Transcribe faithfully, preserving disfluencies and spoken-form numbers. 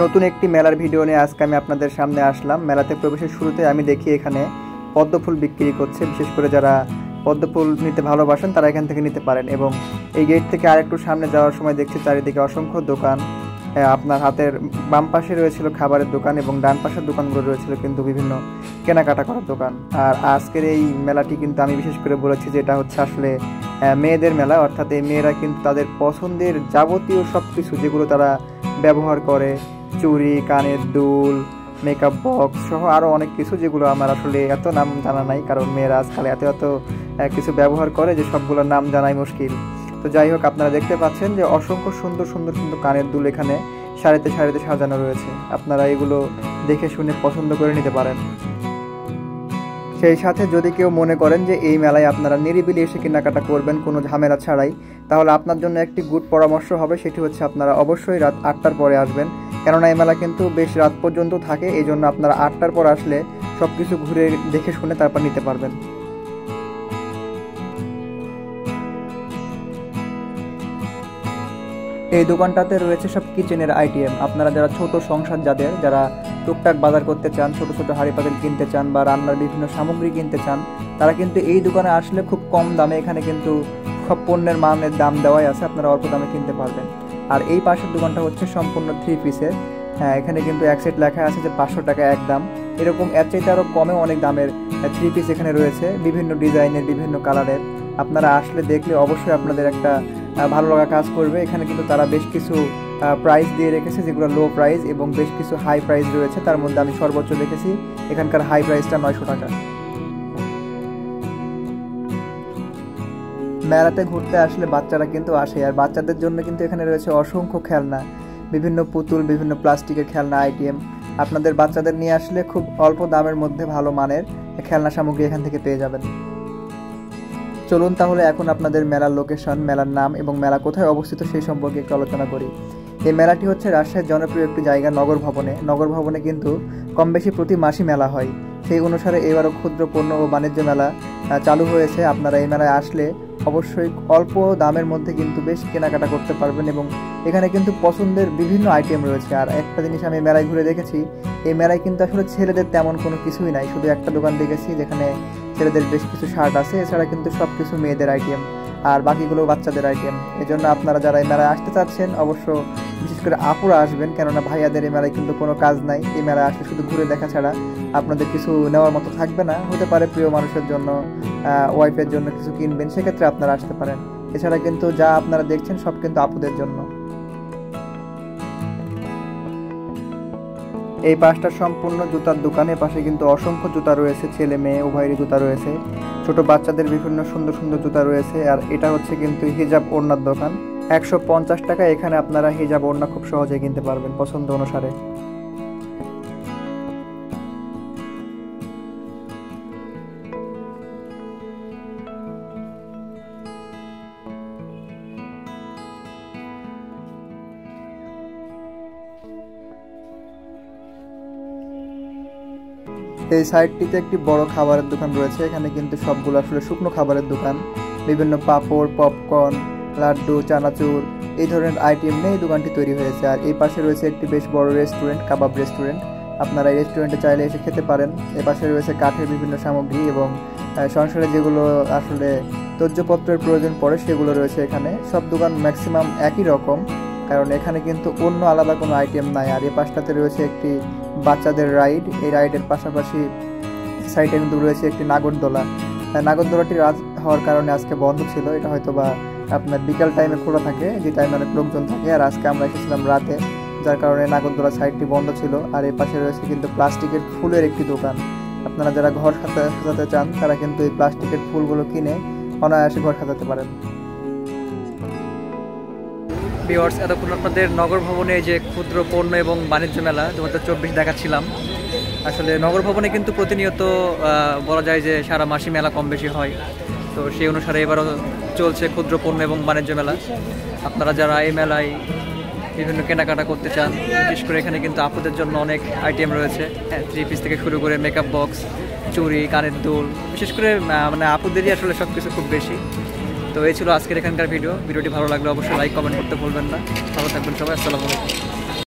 नतून एक malar video निये आजके आमि आपनादेर सामने आसलाम। मेलाते प्रवेशेर शुरूते आमि देखी एखाने पद्मफुल बिक्री करछे, विशेष करे जारा पद्मफुल निते भालोबाशेन तारा एखान थेके निते पारेन। एबं एई गेट थेके आरेकटु सामने जाओयार समय देखछि चारिदिके असंख्य दोकान। आपनार हातेर बाम पाशे रयेछिलो खाबारेर दोकान एबं डान पाशे दोकानगुलो रयेछिलो किन्तु विभिन्न केनाकाटा करार दोकान। आर आजकेर एई मेलाटी किन्तु आमि विशेष करे बोलेछि जे एटा होच्छे आसले मेयेदेर मेला, अर्थात एई मेयेरा किन्तु तादेर पछन्देर याबतीय सबकिछु जेगुलो तारा व्यवहार करे, चूड़ी, कानेर दुल, मेकअप बक्स सह आरो अनेक किछु जेगुलो आमार आसले एत नाम जाना नाई, कारण मेयेरा आजकाल एत एत किछु व्यवहार करे जे सबगुलोर नाम जानाई मुश्किल। तो जाइ होक आपनारा देखते पाच्छेन जे असंख्य सुंदर सुंदर सुंदर कानेर दुल एखाने सारिते सारिते सजानो रयेछे। आपनारा एगुलो देखे शुने पसंद करे निते पारेन। सेई साथे जोदि केउ मने करेन जे एई मेलाय आपनारा निरिबिलि एसे केनाकाटा करबेन कोनो झामेला छाड़ाई, ताहले आपनार जोन्नो एकटी गुड परामर्श होबे, सेटी होच्छे आपनारा अवश्यई रात आठटार परे आसबेन। कारणा एई मेला किन्तु बेश रात पर्यन्त थाके, एइजोन्नो आपनारा आठटार पर आसले सबकिछु घुरे देखे शुने तारपर निते पारबेन। এই দোকানটাতে রয়েছে সব কিচেনের আইটেম। আপনারা যারা ছোট সংসার, যাদের যারা টুকটাক বাজার করতে চান, ছোট ছোট হাঁড়ি পাতিল কিনতে চান বা রান্নার বিভিন্ন সামগ্রী কিনতে চান, তারা কিন্তু এই দোকানে আসলে খুব কম দামে এখানে কিন্তু সব পণ্যের মানের দাম দেওয়াই আছে, আপনারা অল্প দামে কিনতে পারবেন। আর এই পাশের দোকানটা হচ্ছে সম্পূর্ণ থ্রি পিসের। হ্যাঁ, এখানে কিন্তু এক সেট লেখা আছে যে পাঁচশো টাকা এক দাম। এরকম এর চাইতে আরও কমে অনেক দামের থ্রি পিস এখানে রয়েছে, বিভিন্ন ডিজাইনের, বিভিন্ন কালারের। আপনারা আসলে দেখলে অবশ্যই আপনাদের একটা ভালো লাগা কাজ করবে। এখানে কিন্তু তারা বেশ কিছু প্রাইস দিয়ে রেখেছে, যেগুলো লো প্রাইস এবং বেশ কিছু হাই প্রাইস রয়েছে। তার মধ্যে আমি সর্বোচ্চ দেখেছি এখানকার হাই প্রাইসটা নয়শো টাকা। মেলাতে ঘুরতে আসলে বাচ্চারা কিন্তু আসে, আর বাচ্চাদের জন্য কিন্তু এখানে রয়েছে অসংখ্য খেলনা, বিভিন্ন পুতুল, বিভিন্ন প্লাস্টিকের খেলনা আইটেম। আপনাদের বাচ্চাদের নিয়ে আসলে খুব অল্প দামের মধ্যে ভালো মানের খেলনা সামগ্রী এখান থেকে পেয়ে যাবেন। চলুন তাহলে এখন আপনাদের মেলার লোকেশন, মেলার নাম এবং মেলা কোথায় অবস্থিত সেই সম্পর্কে একটু আলোচনা করি। এই মেলাটি হচ্ছে রাজশাহীর জনপ্রিয় একটি জায়গা নগর ভবনে। নগর ভবনে কিন্তু কম বেশি প্রতি মাসই মেলা হয়, সেই অনুসারে এবারও ক্ষুদ্র পণ্য ও বাণিজ্য মেলা চালু হয়েছে। আপনারা এই মেলায় আসলে অবশ্যই অল্প দামের মধ্যে কিন্তু বেশ কেনাকাটা করতে পারবেন এবং এখানে কিন্তু পছন্দের বিভিন্ন আইটেম রয়েছে। আর একটা জিনিস আমি মেলায় ঘুরে দেখেছি, এই মেলায় কিন্তু আসলে ছেলেদের তেমন কোনো কিছুই নাই, শুধু একটা দোকান দেখেছি যেখানে ছেলেদের বেশ কিছু শার্ট আছে, এছাড়া কিন্তু সব কিছু মেয়েদের আইটেম আর বাকিগুলো বাচ্চাদের আইটেম। এজন্য আপনারা যারা এই মেলায় আসতে চাচ্ছেন অবশ্য বিশেষ করে আপুরা আসবেন, কেননা ভাইয়াদের এই মেলায় কিন্তু কোনো কাজ নাই। এই মেলায় আসলে শুধু ঘুরে দেখা ছাড়া আপনাদের কিছু নেওয়ার মতো থাকবে না। হতে পারে প্রিয় মানুষের জন্য, ওয়াইফের জন্য কিছু কিনবেন, সেক্ষেত্রে আপনারা আসতে পারেন। এছাড়া কিন্তু যা আপনারা দেখছেন সব কিন্তু আপুদের জন্য। এই পাশটা সম্পূর্ণ জুতার দোকানের পাশে কিন্তু অসংখ্য জুতা রয়েছে, ছেলে মেয়ে উভয়েরই জুতা রয়েছে, ছোট বাচ্চাদের বিভিন্ন সুন্দর সুন্দর জুতা রয়েছে। আর এটা হচ্ছে কিন্তু হিজাব ওড়নার দোকান। একশো পঞ্চাশ টাকা এখানে আপনারা হিজাব ওড়না খুব সহজে কিনতে পারবেন পছন্দ অনুসারে। এই সাইডটিতে একটি বড় খাবারের দোকান রয়েছে, এখানে কিন্তু সবগুলো আসলে শুকনো খাবারের দোকান। বিভিন্ন পাপড়, পপকর্ন, লাড্ডু, চানাচুর এই ধরনের আইটেম নিয়ে এই দোকানটি তৈরি হয়েছে। আর এই পাশে রয়েছে একটি বেশ বড় রেস্টুরেন্ট, কাবাব রেস্টুরেন্ট। আপনারা এই রেস্টুরেন্টে চাইলে এসে খেতে পারেন। এ পাশে রয়েছে কাঠের বিভিন্ন সামগ্রী এবং সংসারে যেগুলো আসলে তৈজপত্রের প্রয়োজন পড়ে সেগুলো রয়েছে এখানে। সব দোকান ম্যাক্সিমাম একই রকম, কারণ এখানে কিন্তু অন্য আলাদা কোনো আইটেম নাই। আর এই পাশটাতে রয়েছে একটি বাচ্চাদের রাইড, এই রাইডের পাশাপাশি সাইডে কিন্তু রয়েছে একটি নাগরদোলা। নাগরদোলাটি রাত হওয়ার কারণে আজকে বন্ধ ছিল, এটা হয়তো বা আপনার বিকাল টাইমে খোলা থাকে, যে টাইমে অনেক লোকজন থাকে। আর আজকে আমরা এসেছিলাম রাতে, যার কারণে নাগরদোলা সাইডটি বন্ধ ছিল। আর এই পাশে রয়েছে কিন্তু প্লাস্টিকের ফুলের একটি দোকান। আপনারা যারা ঘর সাজাতে চান তারা কিন্তু এই প্লাস্টিকের ফুলগুলো কিনে অনায়াসে ঘর সাজাতে পারেন। ভিউয়ার্স, এতক্ষণ আপনাদের নগর ভবনে যে ক্ষুদ্র পণ্য এবং বাণিজ্য মেলা দু হাজার চব্বিশ দেখাচ্ছিলাম। আসলে নগর ভবনে কিন্তু প্রতিনিয়ত বলা যায় যে সারা মাসি মেলা কম বেশি হয়, তো সেই অনুসারে এবারও চলছে ক্ষুদ্র পণ্য এবং বাণিজ্য মেলা। আপনারা যারা এই মেলায় বিভিন্ন কেনাকাটা করতে চান, বিশেষ করে এখানে কিন্তু আপুদের জন্য অনেক আইটেম রয়েছে। হ্যাঁ, থ্রি পিস থেকে শুরু করে মেকআপ বক্স, চুড়ি, কানের দুল, বিশেষ করে মানে আপুদেরই আসলে সব কিছু খুব বেশি। তো এই ছিল আজকের এখানকার ভিডিও। ভিডিওটি ভালো লাগলে অবশ্যই লাইক, কমেন্ট করতে ভুলবেন না। ভালো থাকবেন সবাই। আসসালামু আলাইকুম।